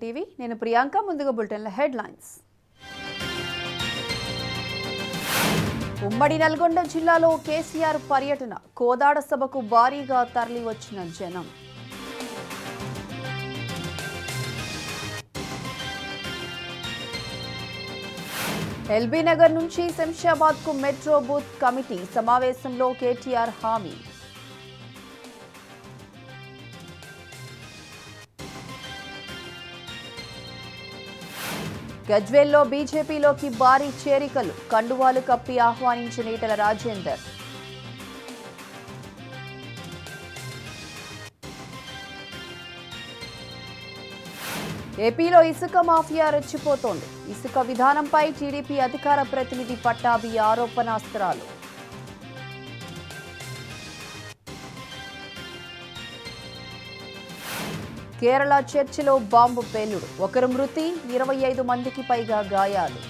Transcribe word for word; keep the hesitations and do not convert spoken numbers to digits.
TV నేను ప్రియాంక ముందుగా బులెటిన్ల head lines ఉమ్మడి నల్గొండ జిల్లాలో కేసీఆర్ పర్యటన కోదాడ సభకు భారీగా తరలి వచ్చిన జనం ఎల్బీ నగర్ నుంచి శంషాబాద్ కు మెట్రో బూత్ కమిటీ సమావేశంలో కేటీఆర్ హామీ గజ్వేల్లో బీజేపీలోకి భారీ చేరికలు కండువాలు కప్పి ఆహ్వానించిన ఈటల రాజేందర్ ఏపీలో ఇసుక మాఫియా రెచ్చిపోతోంది ఇసుక విధానంపై టీడీపీ అధికార ప్రతినిధి పట్టాభి ఆరోపణాస్త్రాలు కేరళ చర్చిలో బాంబు పేలుడు ఒకరు మృతి ఇరవై ఐదు మందికి పైగా గాయాలు।